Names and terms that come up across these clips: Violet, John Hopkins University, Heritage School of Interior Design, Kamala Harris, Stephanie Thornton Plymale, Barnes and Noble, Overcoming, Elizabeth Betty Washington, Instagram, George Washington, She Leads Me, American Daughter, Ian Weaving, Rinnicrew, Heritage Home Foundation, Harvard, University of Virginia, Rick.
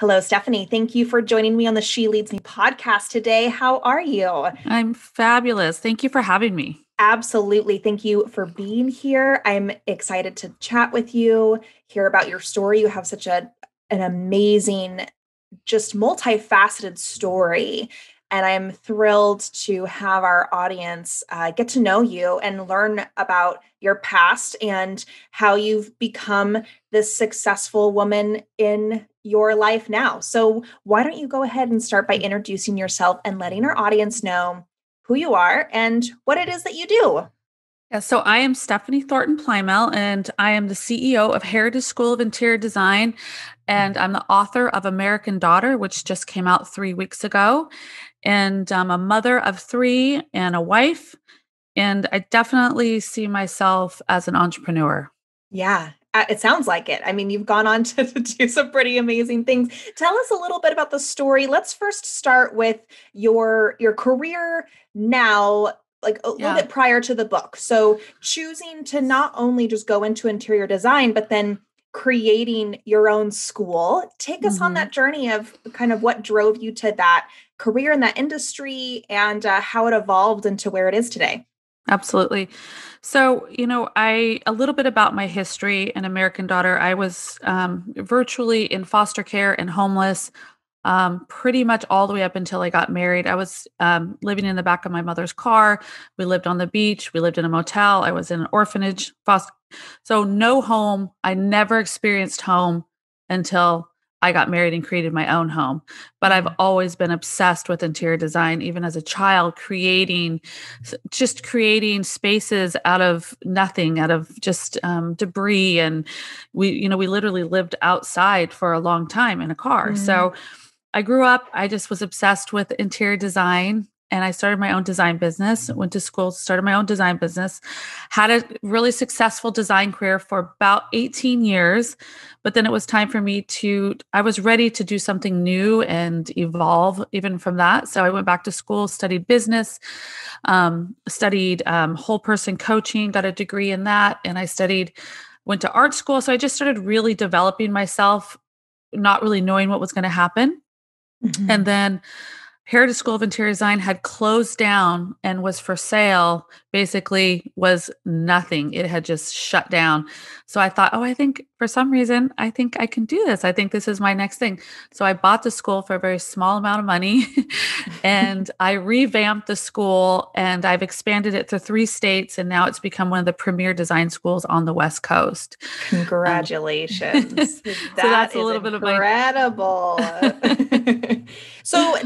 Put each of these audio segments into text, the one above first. Hello, Stephanie. Thank you for joining me on the She Leads Me podcast today. How are you? I'm fabulous. Thank you for having me. Absolutely. Thank you for being here. I'm excited to chat with you, hear about your story. You have such an amazing, just multifaceted story. And I'm thrilled to have our audience get to know you and learn about your past and how you've become this successful woman in your life now. So why don't you go ahead and start by introducing yourself and letting our audience know who you are and what it is that you do. Yeah, so I am Stephanie Thornton Plymale, and I am the CEO of Heritage School of Interior Design, and I'm the author of American Daughter, which just came out 3 weeks ago. And I'm a mother of three and a wife, and I definitely see myself as an entrepreneur. Yeah, it sounds like it. I mean, you've gone on to do some pretty amazing things. Tell us a little bit about the story. Let's first start with your career now, like a little bit prior to the book. So choosing to not only just go into interior design, but then creating your own school. Take us on that journey of kind of what drove you to that career in that industry and how it evolved into where it is today. Absolutely. So, you know, a little bit about my history in American Daughter. I was virtually in foster care and homeless pretty much all the way up until I got married. I was living in the back of my mother's car. We lived on the beach. We lived in a motel. I was in an orphanage. So no home. I never experienced home until I got married and created my own home. But I've always been obsessed with interior design, even as a child, creating spaces out of nothing, out of just debris. And we literally lived outside for a long time in a car. So I grew up, I just was obsessed with interior design. And I started my own design business, went to school, started my own design business, had a really successful design career for about 18 years. But then it was time for me I was ready to do something new and evolve even from that. So I went back to school, studied business, studied whole person coaching, got a degree in that. And I went to art school. So I just started really developing myself, not really knowing what was going to happen. And then Heritage School of Interior Design had closed down and was for sale, basically was nothing. It had just shut down. So I thought, I think for some reason, I think I can do this. I think this is my next thing. So I bought the school for a very small amount of money and I revamped the school and I've expanded it to 3 states. And now it's become one of the premier design schools on the West Coast. Congratulations. That's a little incredible. Bit of incredible. So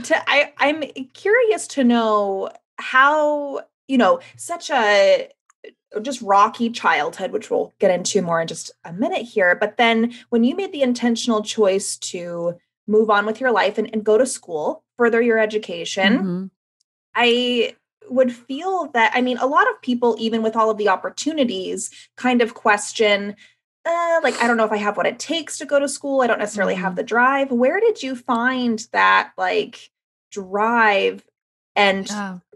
I'm curious to know how, such a just rocky childhood, which we'll get into more in just a minute here. But then when you made the intentional choice to move on with your life and go to school, further your education, I would feel that, a lot of people, even with all of the opportunities, kind of question, I don't know if I have what it takes to go to school. I don't necessarily have the drive. Where did you find that drive and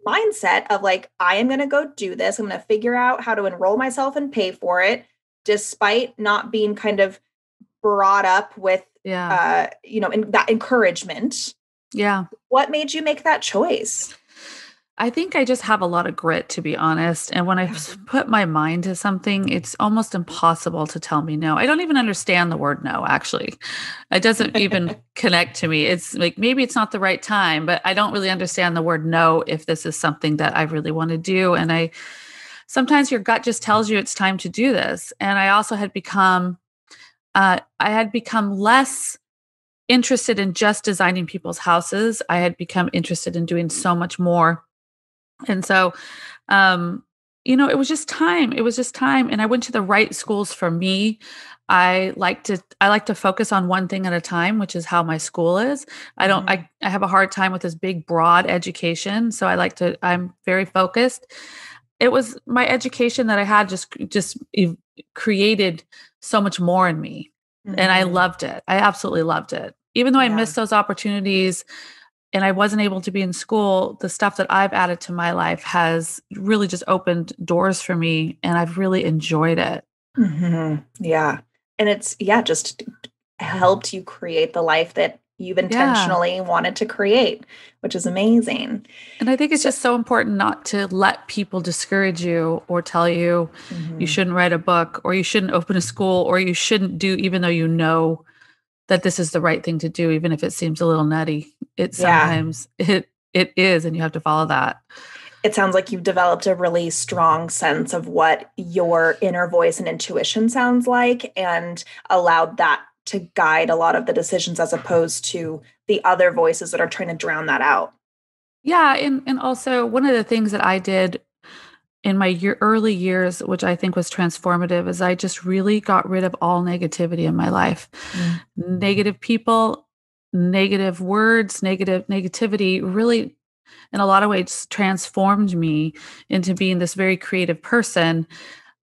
mindset of I am going to go do this. I'm going to figure out how to enroll myself and pay for it, despite not being kind of brought up with, that encouragement. Yeah. What made you make that choice? I think I just have a lot of grit, to be honest. And when I put my mind to something, it's almost impossible to tell me no. I don't even understand the word no, actually. It doesn't even connect to me. It's maybe it's not the right time, but I don't really understand the word no if this is something that I really want to do. And sometimes your gut just tells you it's time to do this. And I also had become, less interested in just designing people's houses. I had become interested in doing so much more. And so, it was just time. It was just time. And I went to the right schools for me. I like to focus on one thing at a time, which is how my school is. I have a hard time with this big, broad education. So I'm very focused. It was my education that I had just created so much more in me. And I loved it. I absolutely loved it. Even though I missed those opportunities, and I wasn't able to be in school, the stuff that I've added to my life has really just opened doors for me. And I've really enjoyed it. Yeah. And it's just helped you create the life that you've intentionally wanted to create, which is amazing. And I think it's just so important not to let people discourage you or tell you you shouldn't write a book, or you shouldn't open a school, or you shouldn't do, even though you know that this is the right thing to do, even if it seems a little nutty. It sometimes it is, and you have to follow that. It sounds like you've developed a really strong sense of what your inner voice and intuition sounds like, and allowed that to guide a lot of the decisions, as opposed to the other voices that are trying to drown that out. Yeah. And also, one of the things that I did in my early years, which I think was transformative, is I just really got rid of all negativity in my life. Mm. Negative people, negative words, negativity really, in a lot of ways, transformed me into being this very creative person.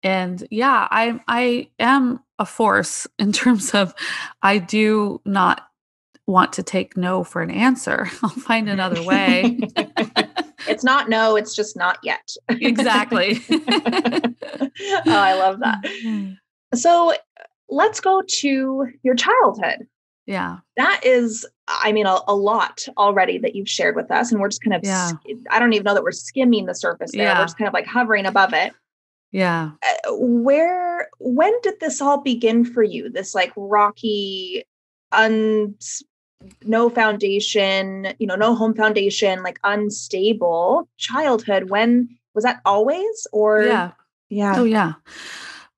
And yeah, I am a force in terms of, I do not want to take no for an answer. I'll find another way. It's not no, it's just not yet. Exactly. Oh, I love that. So let's go to your childhood. Yeah. That is, I mean, a lot already that you've shared with us, and we're just kind of, I don't even know that we're skimming the surface there. We're just kind of like hovering above it. Yeah. When did this all begin for you? This like rocky, no foundation, no home foundation, like unstable childhood. When was that? Always? Or? Yeah. Oh yeah.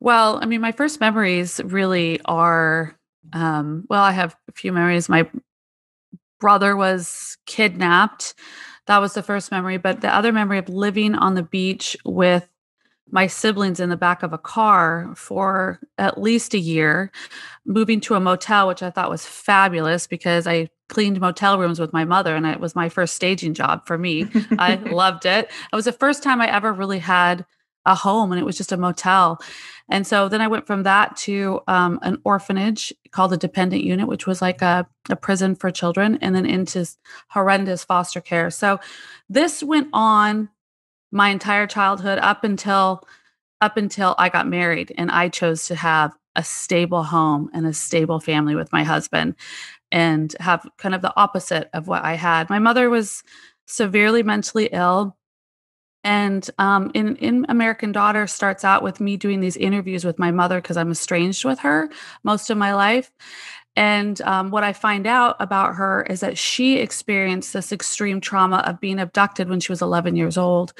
Well, I mean, my first memories really are, I have a few memories. My brother was kidnapped. That was the first memory. But the other memory of living on the beach with my siblings in the back of a car for at least a year, moving to a motel, which I thought was fabulous because I cleaned motel rooms with my mother, and it was my first staging job for me. I loved it. It was the first time I ever really had a home, and it was just a motel. And so then I went from that to an orphanage called the dependent unit, which was like a prison for children, and then into horrendous foster care. So this went on my entire childhood up until I got married, and I chose to have a stable home and a stable family with my husband, and have kind of the opposite of what I had. My mother was severely mentally ill. And in American Daughter starts out with me doing these interviews with my mother because I'm estranged with her most of my life. And what I find out about her is that she experienced this extreme trauma of being abducted when she was 11 years old,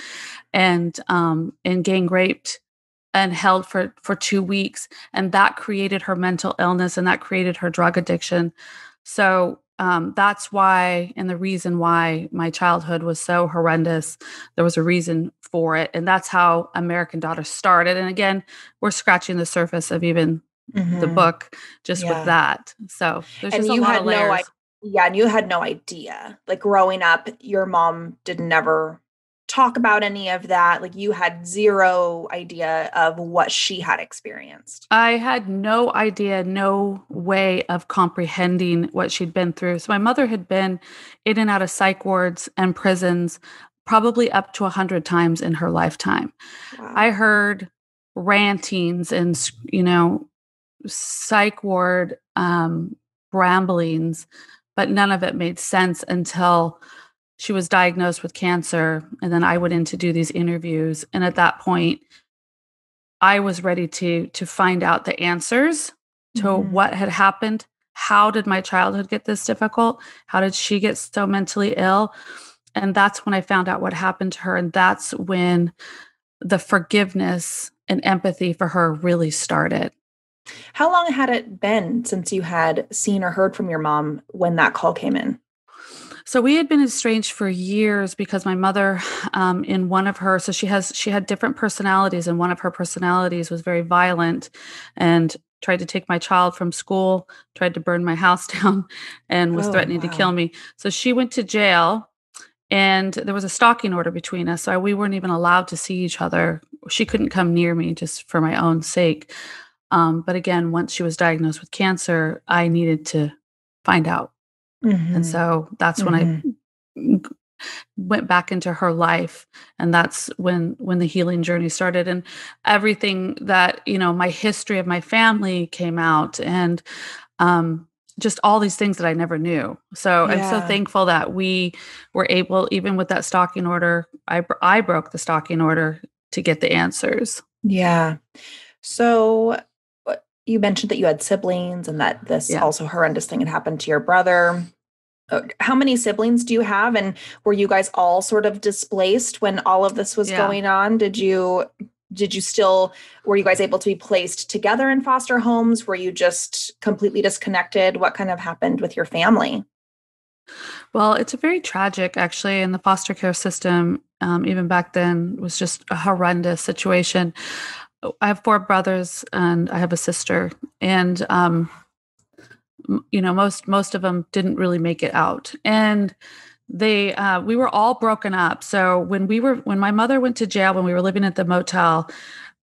and gang raped and held for 2 weeks. And that created her mental illness, and that created her drug addiction. So that's why, and the reason why my childhood was so horrendous. There was a reason for it. And that's how American Daughter started. And again, we're scratching the surface of even the book just with that. So there's just a lot of layers. And you had no idea. Like growing up, your mom didn't ever talk about any of that. Like you had zero idea of what she had experienced. I had no idea, no way of comprehending what she'd been through. So my mother had been in and out of psych wards and prisons probably up to 100 times in her lifetime. Wow. I heard rantings and, psych ward ramblings, but none of it made sense until she was diagnosed with cancer. And then I went in to do these interviews. And at that point, I was ready to find out the answers to what had happened. How did my childhood get this difficult? How did she get so mentally ill? And that's when I found out what happened to her. And that's when the forgiveness and empathy for her really started. How long had it been since you had seen or heard from your mom when that call came in? So we had been estranged for years because my mother, in one of her, so she had different personalities, and one of her personalities was very violent and tried to take my child from school, tried to burn my house down, and was threatening to kill me. So she went to jail, and there was a stalking order between us. So we weren't even allowed to see each other. She couldn't come near me just for my own sake. But again, once she was diagnosed with cancer, I needed to find out. And so that's when I went back into her life. And that's when the healing journey started, and everything that, my history of my family came out. And just all these things that I never knew. So I'm so thankful that we were able, even with that stocking order, I broke the stocking order to get the answers. Yeah. So you mentioned that you had siblings and that this also horrendous thing had happened to your brother. How many siblings do you have? And were you guys all sort of displaced when all of this was going on? Did you still, were you guys able to be placed together in foster homes? Were you just completely disconnected? What kind of happened with your family? Well, it's a very tragic, actually, in the foster care system, even back then, was just a horrendous situation. I have four brothers and I have a sister, and, you know, most of them didn't really make it out. And they, we were all broken up. So when my mother went to jail, when we were living at the motel,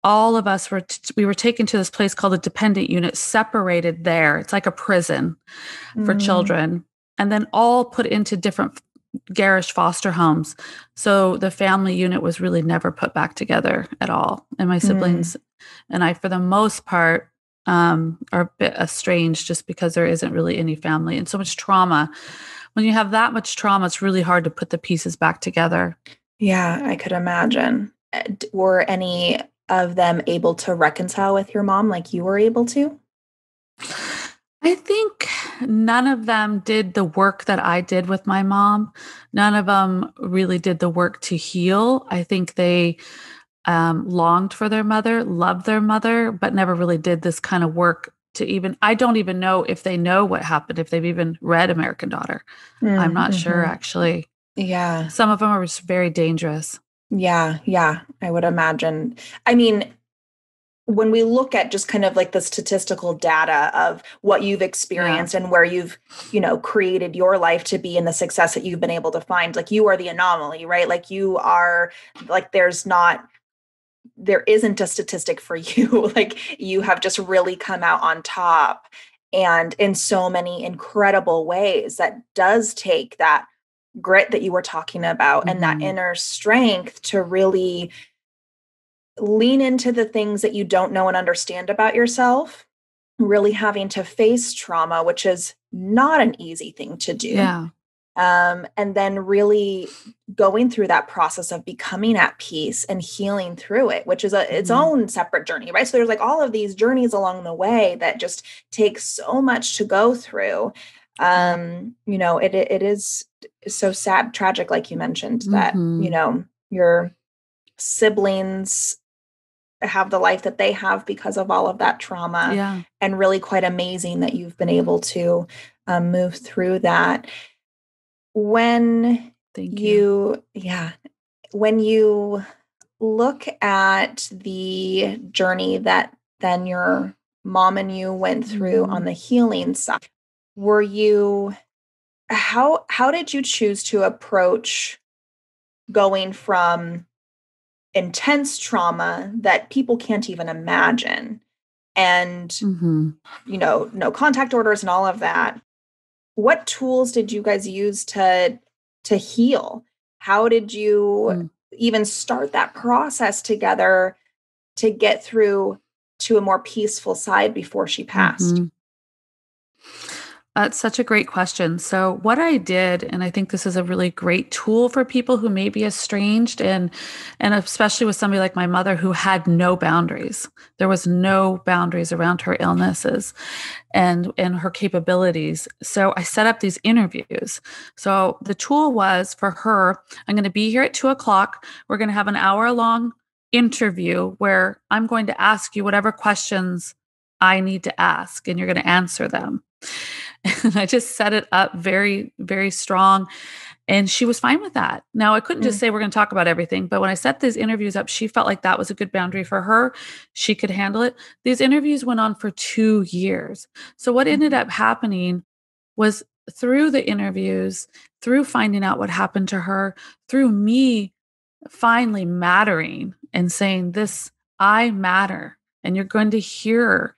all of us we were taken to this place called a dependent unit, separated there. It's like a prison for children, and then all put into different garish foster homes. So the family unit was really never put back together at all. And my siblings and I, for the most part, are a bit estranged just because there isn't really any family and so much trauma. When you have that much trauma, it's really hard to put the pieces back together. Yeah, I could imagine. Were any of them able to reconcile with your mom like you were able to? I think none of them did the work that I did with my mom. None of them really did the work to heal. I think they longed for their mother, loved their mother, but never really did this kind of work to even, I don't even know if they know what happened, if they've even read American Daughter. I'm not sure, actually. Yeah. Some of them are just very dangerous. Yeah. Yeah. I would imagine. I mean, when we look at just kind of like the statistical data of what you've experienced and where you've, you know, created your life to be and the success that you've been able to find, like you are the anomaly, right? Like you are, like there isn't a statistic for you. Like you have just really come out on top and in so many incredible ways. That does take that grit that you were talking about and that inner strength to really lean into the things that you don't know and understand about yourself, really having to face trauma, which is not an easy thing to do. Yeah. And then really going through that process of becoming at peace and healing through it, which is its own separate journey, right? So there's like all of these journeys along the way that just take so much to go through. You know, it is so sad, tragic, like you mentioned, that, you know, your siblings have the life that they have because of all of that trauma. Yeah. And really quite amazing that you've been able to move through that. When when you look at the journey that then your mom and you went through on the healing side, were you, how did you choose to approach going from intense trauma that people can't even imagine and, you know, no contact orders and all of that? What tools did you guys use to heal? How did you even start that process together to get through to a more peaceful side before she passed? That's such a great question. So what I did, and I think this is a really great tool for people who may be estranged, and especially with somebody like my mother who had no boundaries. There was no boundaries around her illnesses and her capabilities. So I set up these interviews. So the tool was for her, I'm going to be here at 2:00. We're going to have an hour-long interview where I'm going to ask you whatever questions I need to ask, and you're going to answer them. And I just set it up very, very strong. And she was fine with that. Now, I couldn't just say we're going to talk about everything, but when I set these interviews up, she felt like that was a good boundary for her. She could handle it. These interviews went on for 2 years. So what ended up happening was through the interviews, through finding out what happened to her, through me finally mattering and saying, this, I matter, and you're going to hear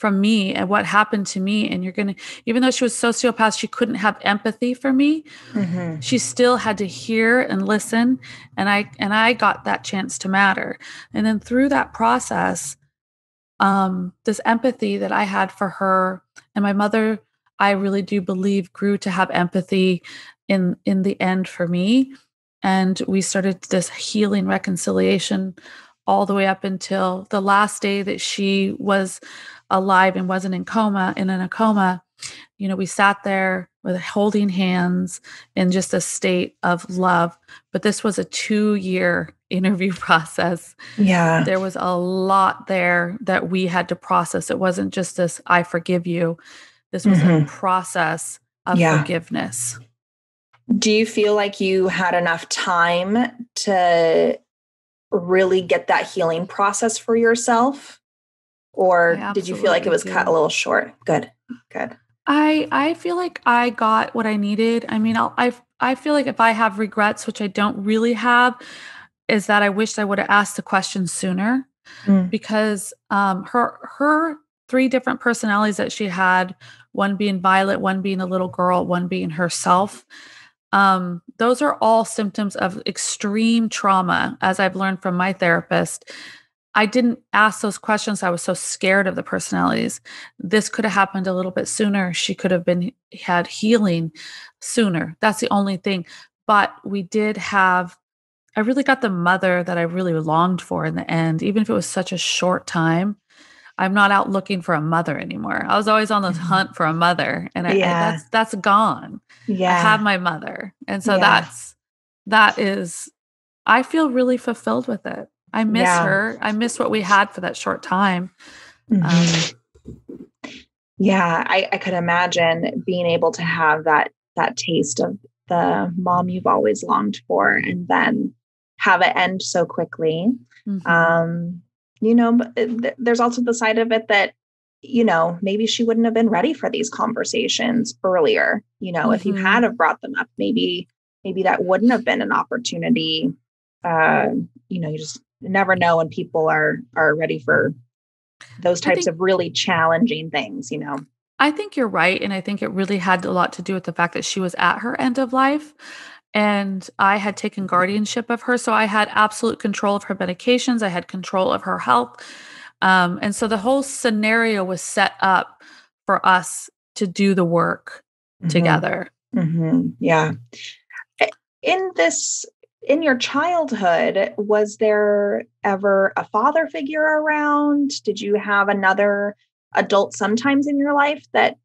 from me and what happened to me. And you're going to, even though she was a sociopath, she couldn't have empathy for me. She still had to hear and listen. And I got that chance to matter. And then through that process, this empathy that I had for her, and my mother, I really do believe grew to have empathy in the end for me. And we started this healing reconciliation all the way up until the last day that she was alive and wasn't in coma, You know, we sat there with holding hands in just a state of love. But this was a 2-year interview process. Yeah. There was a lot there that we had to process. It wasn't just this, I forgive you. This was a process of forgiveness. Do you feel like you had enough time to really get that healing process for yourself? Or did you feel like it was cut a little short? Good. I feel like I got what I needed. I mean, I feel like if I have regrets, which I don't really have, is that I wished I would have asked the question sooner, because her three different personalities that she had, one being Violet, one being a little girl, one being herself. Those are all symptoms of extreme trauma, as I've learned from my therapist. I didn't ask those questions. I was so scared of the personalities. This could have happened a little bit sooner. She could have had healing sooner. That's the only thing. But we did have, I really got the mother that I really longed for in the end, even if it was such a short time. I'm not out looking for a mother anymore. I was always on this hunt for a mother, and that's gone. Yeah. I have my mother. And so that is, I feel really fulfilled with it. I miss her. I miss what we had for that short time. I could imagine being able to have that taste of the mom you've always longed for, and then have it end so quickly. You know, there's also the side of it that, you know, maybe she wouldn't have been ready for these conversations earlier. You know, if you had have brought them up, maybe that wouldn't have been an opportunity. You know, you just never know when people are ready for those types of really challenging things, you know. I think you're right. And I think it really had a lot to do with the fact that she was at her end of life and I had taken guardianship of her. So I had absolute control of her medications. I had control of her health. And so the whole scenario was set up for us to do the work together. Yeah. In your childhood, was there ever a father figure around? Did you have another adult sometimes in your life that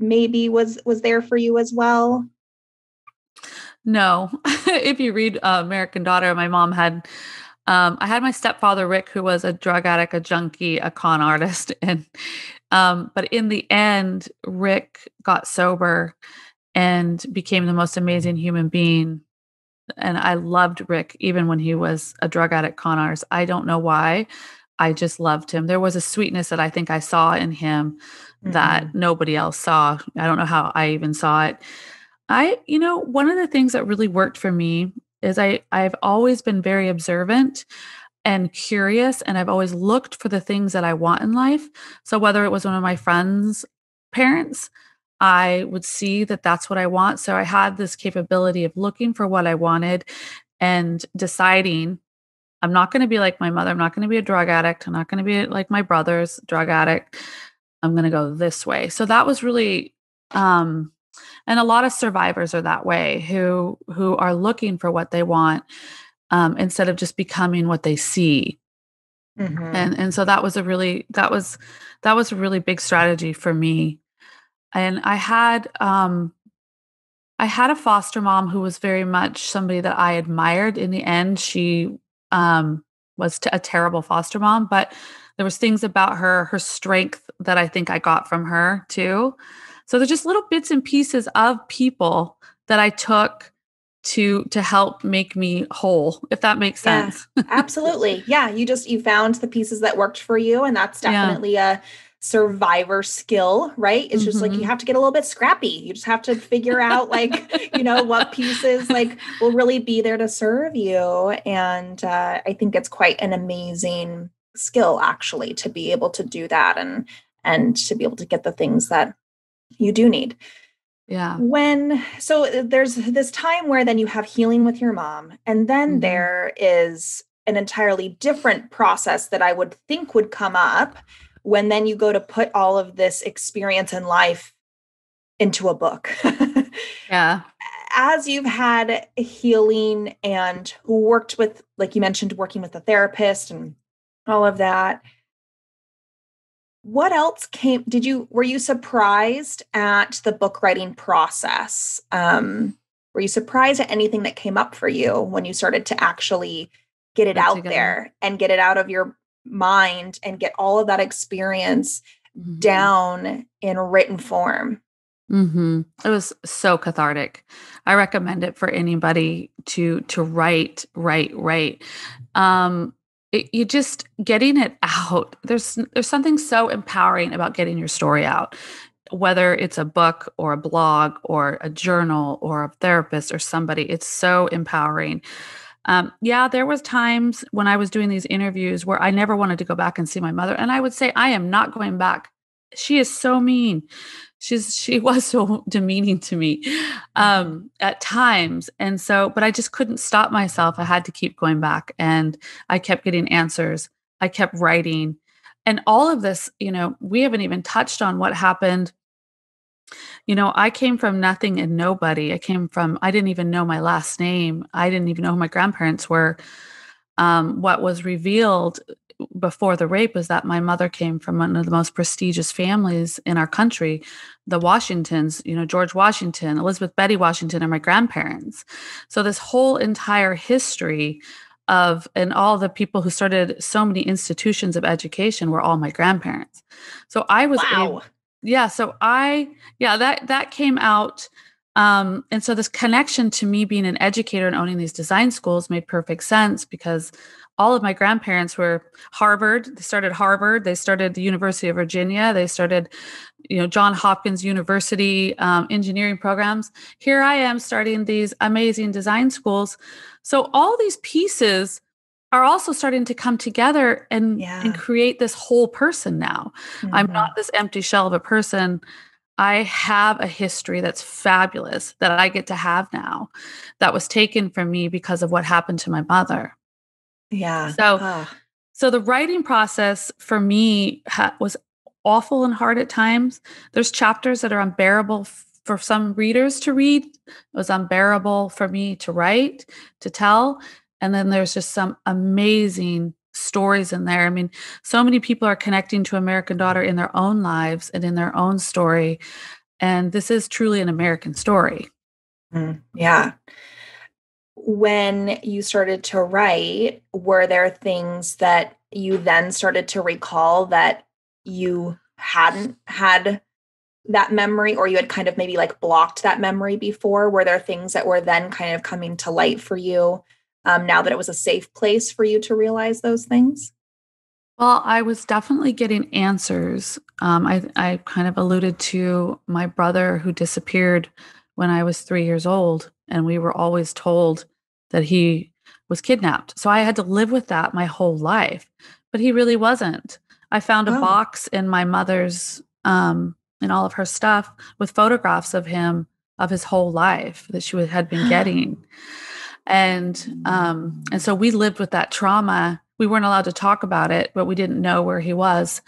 maybe was there for you as well? No. If you read American Daughter, my mom had, I had my stepfather, Rick, who was a drug addict, a junkie, a con artist. And, but in the end, Rick got sober and became the most amazing human being. And I loved Rick, even when he was a drug addict con artist. I don't know why. I just loved him. There was a sweetness that I think I saw in him that nobody else saw. I don't know how I even saw it. You know, one of the things that really worked for me is I've always been very observant and curious, and I've always looked for the things that I want in life. So whether it was one of my friends' parents, I would see that that's what I want. So I had this capability of looking for what I wanted and deciding I'm not going to be like my mother. I'm not going to be a drug addict. I'm not going to be like my brother's drug addict. I'm going to go this way. So that was really, and a lot of survivors are that way who are looking for what they want instead of just becoming what they see. And so that was a really, that was a really big strategy for me. And I had a foster mom who was very much somebody that I admired. In the end, she was a terrible foster mom, but there was things about her strength that I think I got from her too. So there's just little bits and pieces of people that I took to help make me whole, if that makes sense. Absolutely. Yeah. You found the pieces that worked for you, and that's definitely a survivor skill, right? It's just like, you have to get a little bit scrappy. You just have to figure out like, you know, what pieces like will really be there to serve you. And I think it's quite an amazing skill actually to be able to do that and to be able to get the things that you do need. Yeah. So there's this time where then you have healing with your mom, and then there is an entirely different process that I would think would come up when then you go to put all of this experience in life into a book. Yeah. As you've had healing and worked with, like you mentioned, working with a therapist and all of that, what else came, were you surprised at the book writing process? Were you surprised at anything that came up for you when you started to actually get it out there and get it out of your mind and get all of that experience mm-hmm. down in written form? Mm-hmm. It was so cathartic. I recommend it for anybody to write. You just getting it out. There's something so empowering about getting your story out, whether it's a book or a blog or a journal or a therapist or somebody. It's so empowering. There was times when I was doing these interviews where I never wanted to go back and see my mother. And I would say, I am not going back. She is so mean. She was so demeaning to me at times. And so, but I just couldn't stop myself. I had to keep going back, and I kept getting answers. I kept writing, and all of this, we haven't even touched on what happened. I came from nothing and nobody. I didn't even know my last name. I didn't even know who my grandparents were. What was revealed before the rape is that my mother came from one of the most prestigious families in our country, the Washingtons, George Washington, Elizabeth Betty Washington, and my grandparents. So this whole entire history and all the people who started so many institutions of education were all my grandparents. So I was, that came out. And so this connection to me being an educator and owning these design schools made perfect sense, because all of my grandparents were Harvard. They started Harvard. They started the University of Virginia. They started, John Hopkins University engineering programs. Here I am starting these amazing design schools. So all these pieces are also starting to come together and create this whole person now. Mm-hmm. I'm not this empty shell of a person. I have a history that's fabulous that I get to have now, that was taken from me because of what happened to my mother. Yeah. So the writing process for me was awful and hard at times. There's chapters that are unbearable for some readers to read. It was unbearable for me to write, to tell. And then there's just some amazing stories in there. I mean, so many people are connecting to American Daughter in their own lives and in their own story. And this is truly an American story. Yeah. When you started to write, were there things that you then started to recall that you hadn't had that memory, or you had kind of maybe like blocked that memory before? Were there things that were then kind of coming to light for you? Now that it was a safe place for you to realize those things? Well, I was definitely getting answers. I kind of alluded to my brother who disappeared when I was 3 years old, and we were always told that he was kidnapped. So I had to live with that my whole life, but he really wasn't. I found a box in my mother's, in all of her stuff with photographs of him, of his whole life that she had been getting. And so we lived with that trauma. We weren't allowed to talk about it, but we didn't know where he was.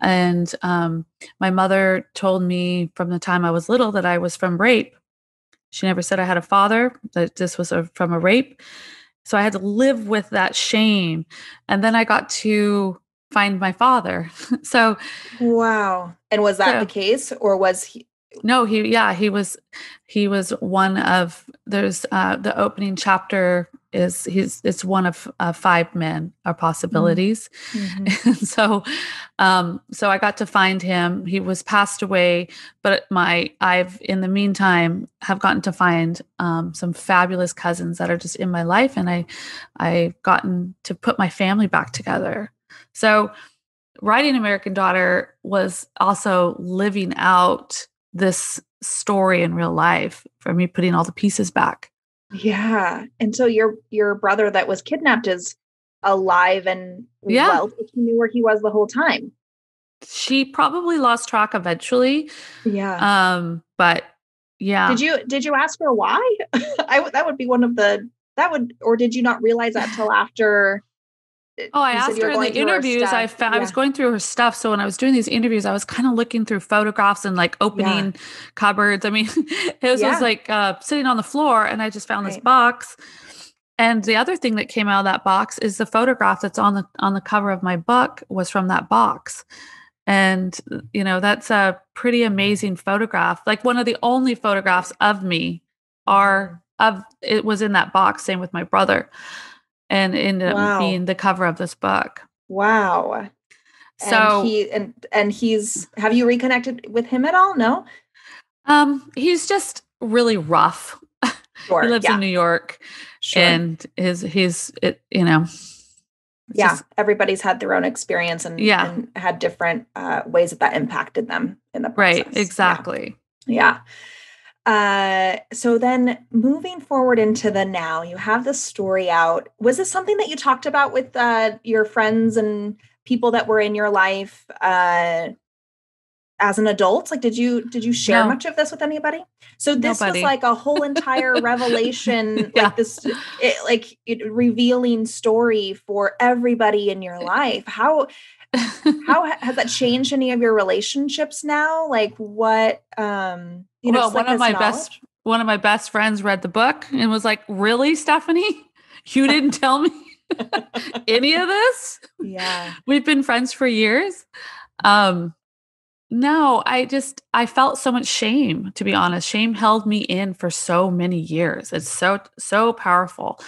And, my mother told me from the time I was little that I was from rape. She never said I had a father, that this was from a rape. So I had to live with that shame. And then I got to find my father. So. Wow. And was that the case, or was he? No, he was one of, the opening chapter is it's one of five men or possibilities. Mm-hmm. And so I got to find him. He was passed away, but I've in the meantime have gotten to find, some fabulous cousins that are just in my life. And I've gotten to put my family back together. So writing American Daughter was also living out this story in real life for me, putting all the pieces back. Yeah. And so your brother that was kidnapped is alive and well, he knew where he was the whole time. She probably lost track eventually. Yeah. But yeah. Did you ask her why? That would be one of the, or did you not realize that till after Oh, I asked her in the interviews. I was going through her stuff. So when I was doing these interviews, I was kind of looking through photographs and like opening cupboards. I mean, it was just like sitting on the floor, and I just found this box. And the other thing that came out of that box is the photograph that's on the cover of my book was from that box. And, you know, that's a pretty amazing photograph. Like one of the only photographs of me it was in that box, same with my brother, and ended up being the cover of this book. Wow. So he's, have you reconnected with him at all? No. He's just really rough. Sure. He lives in New York, and everybody's had their own experience and had different ways that impacted them in the process. Right, exactly. Yeah. So then moving forward into the now, you have the story out. Was this something that you talked about with your friends and people that were in your life as an adult? Like, did you share much of this with anybody? So this was like a whole entire revelation, like this, revealing story for everybody in your life. How has that changed any of your relationships now? Like what, one of my best friends read the book and was like, really, Stephanie, you didn't tell me any of this? Yeah. We've been friends for years. No, I felt so much shame, to be honest. Shame held me in for so many years. It's so, so powerful.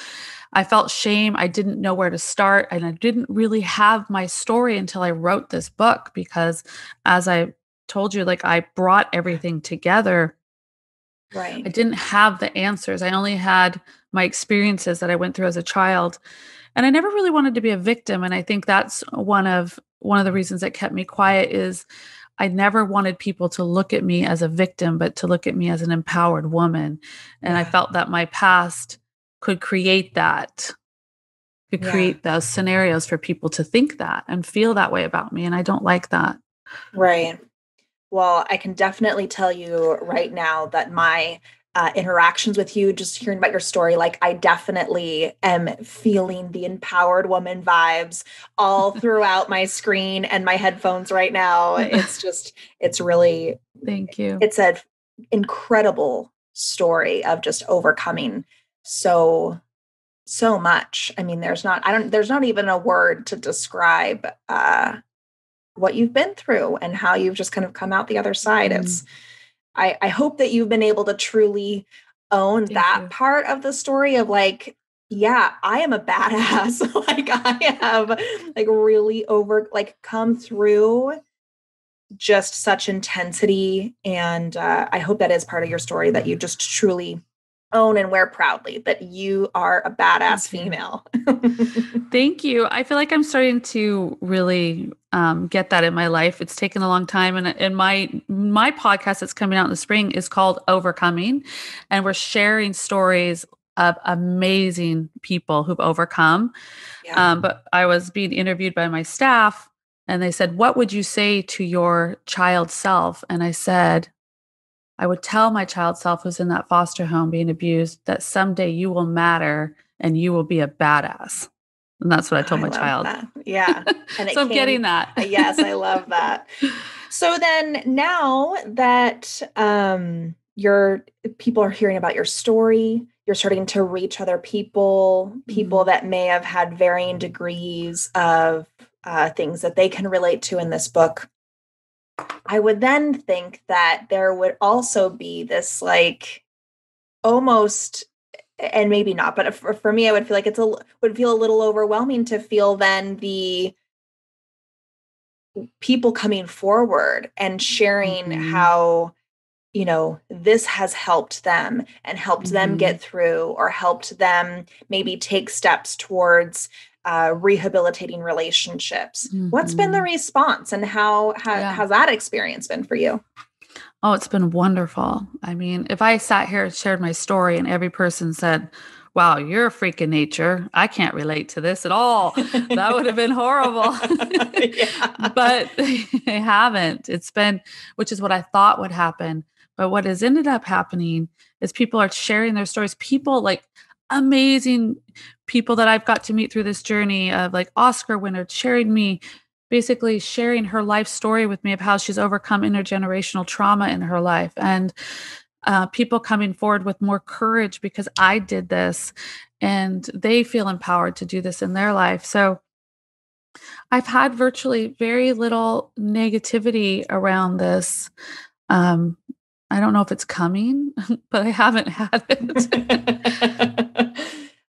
I felt shame. I didn't know where to start. And I didn't really have my story until I wrote this book, because as I told you, like I brought everything together. Right. I didn't have the answers. I only had my experiences that I went through as a child. And I never really wanted to be a victim. And I think that's one of the reasons that kept me quiet is I never wanted people to look at me as a victim, but to look at me as an empowered woman. And I felt that my past could create that, could create those scenarios for people to think that and feel that way about me. And I don't like that. Right. Well, I can definitely tell you right now that my interactions with you, just hearing about your story, like I definitely am feeling the empowered woman vibes all throughout my screen and my headphones right now. It's just, it's really, thank you. It's an incredible story of just overcoming so much. I mean, there's not even a word to describe what you've been through and how you've just kind of come out the other side. Mm-hmm. I hope that you've been able to truly own part of the story of like, yeah, I am a badass. Like I have like really come through just such intensity. And I hope that is part of your story that you just truly own and wear proudly that you are a badass female. Thank you. I feel like I'm starting to really get that in my life. It's taken a long time. And my podcast that's coming out in the spring is called Overcoming. And we're sharing stories of amazing people who've overcome. Yeah. But I was being interviewed by my staff and they said, what would you say to your child self? And I said, I would tell my child self who's in that foster home being abused that someday you will matter and you will be a badass. And that's what I told my child. That. Yeah. And so I'm getting that. Yes. I love that. So then now that your people are hearing about your story, you're starting to reach other people that may have had varying degrees of things that they can relate to in this book. I would then think that there would also be this like almost, and maybe not, but for me, I would feel like would feel a little overwhelming to feel then the people coming forward and sharing how, you know, this has helped them and helped them get through or helped them maybe take steps towards rehabilitating relationships. Mm-hmm. What's been the response and how's that experience been for you? Oh, it's been wonderful. I mean, if I sat here and shared my story and every person said, wow, you're a freak of nature, I can't relate to this at all, that would have been horrible. But they haven't. It's been, which is what I thought would happen. But what has ended up happening is people are sharing their stories. People like amazing people that I've got to meet through this journey of like Oscar winner, sharing me, basically sharing her life story with me of how she's overcome intergenerational trauma in her life, and people coming forward with more courage because I did this and they feel empowered to do this in their life. So I've had virtually very little negativity around this. I don't know if it's coming, but I haven't had it.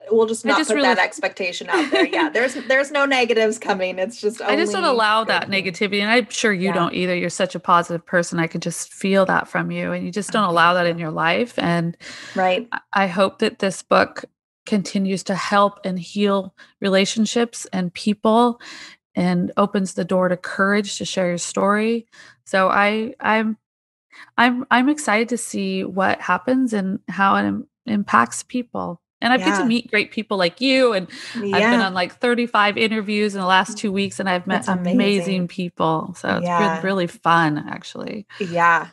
We'll just not just put really that expectation out there. Yeah, there's no negatives coming. It's just only I just don't allow that negativity, and I'm sure you don't either. You're such a positive person. I could just feel that from you, and you just don't allow that in your life. And right, I hope that this book continues to help and heal relationships and people, and opens the door to courage to share your story. So I'm excited to see what happens and how it impacts people. And I've get to meet great people like you. And I've been on like 35 interviews in the last 2 weeks, and I've met amazing people. So it's been really fun, actually. Yeah.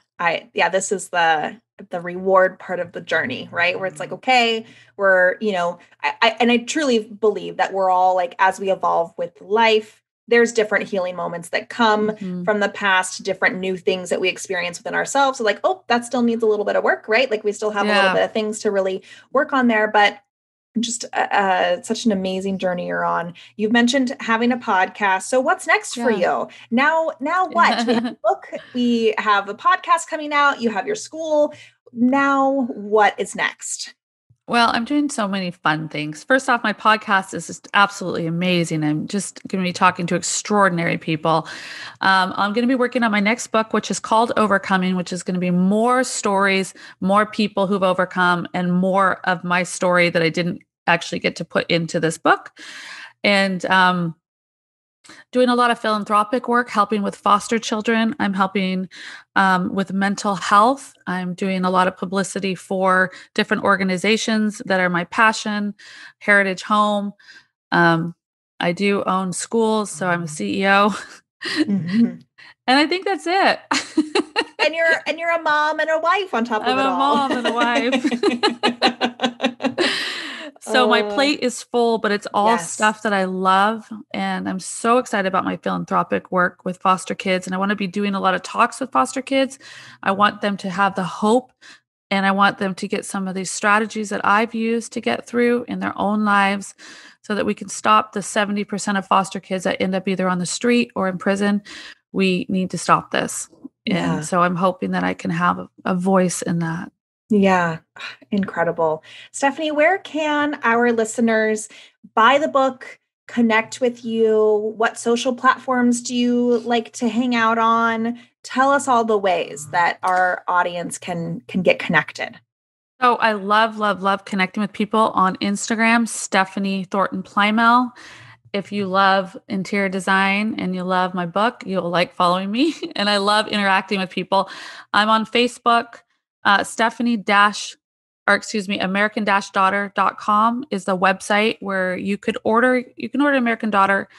This is the reward part of the journey, right? Where it's like, okay, we're, you know, I truly believe that we're all like, as we evolve with life, there's different healing moments that come from the past, different new things that we experience within ourselves. So like, oh, that still needs a little bit of work, right? Like we still have a little bit of things to really work on there, but just such an amazing journey you're on. You've mentioned having a podcast. So what's next for you? Now what? We have a book, we have a podcast coming out, you have your school. Now what is next? Well, I'm doing so many fun things. First off, my podcast is just absolutely amazing. I'm just going to be talking to extraordinary people. I'm going to be working on my next book, which is called Overcoming, which is going to be more stories, more people who've overcome, and more of my story that I didn't actually get to put into this book. And doing a lot of philanthropic work, helping with foster children. I'm helping with mental health. I'm doing a lot of publicity for different organizations that are my passion, Heritage Home. I do own schools, so I'm a CEO. Mm-hmm. And I think that's it. And you're a mom and a wife on top of it all. I'm a mom and a wife. So my plate is full, but it's all stuff that I love. And I'm so excited about my philanthropic work with foster kids. And I want to be doing a lot of talks with foster kids. I want them to have the hope, and I want them to get some of these strategies that I've used to get through in their own lives so that we can stop the 70% of foster kids that end up either on the street or in prison. We need to stop this. Yeah. And so I'm hoping that I can have a voice in that. Yeah. Incredible. Stephanie, where can our listeners buy the book, connect with you? What social platforms do you like to hang out on? Tell us all the ways that our audience can get connected. Oh, I love, love, love connecting with people on Instagram, Stephanie Thornton Plymale. If you love interior design and you love my book, you'll like following me. And I love interacting with people. I'm on Facebook. American-Daughter.com is the website where you can order American Daughter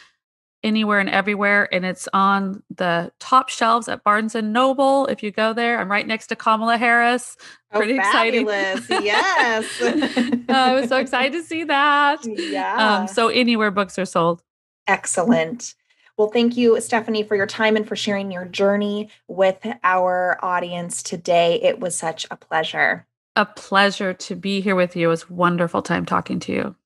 anywhere and everywhere. And it's on the top shelves at Barnes and Noble. If you go there, I'm right next to Kamala Harris. Pretty exciting. Yes. I was so excited to see that. Yeah. So anywhere books are sold. Excellent. Well, thank you, Stephanie, for your time and for sharing your journey with our audience today. It was such a pleasure. A pleasure to be here with you. It was a wonderful time talking to you.